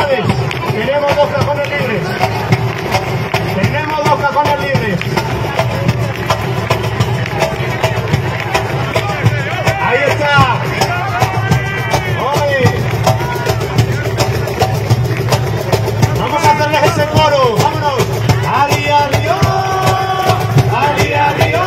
Señores, tenemos dos cajones libres. Tenemos dos cajones libres. Ahí está. ¡Oye! Vamos a hacerles ese coro. Vámonos. ¡Ali, ali, oh! ¡Ali, ali, oh!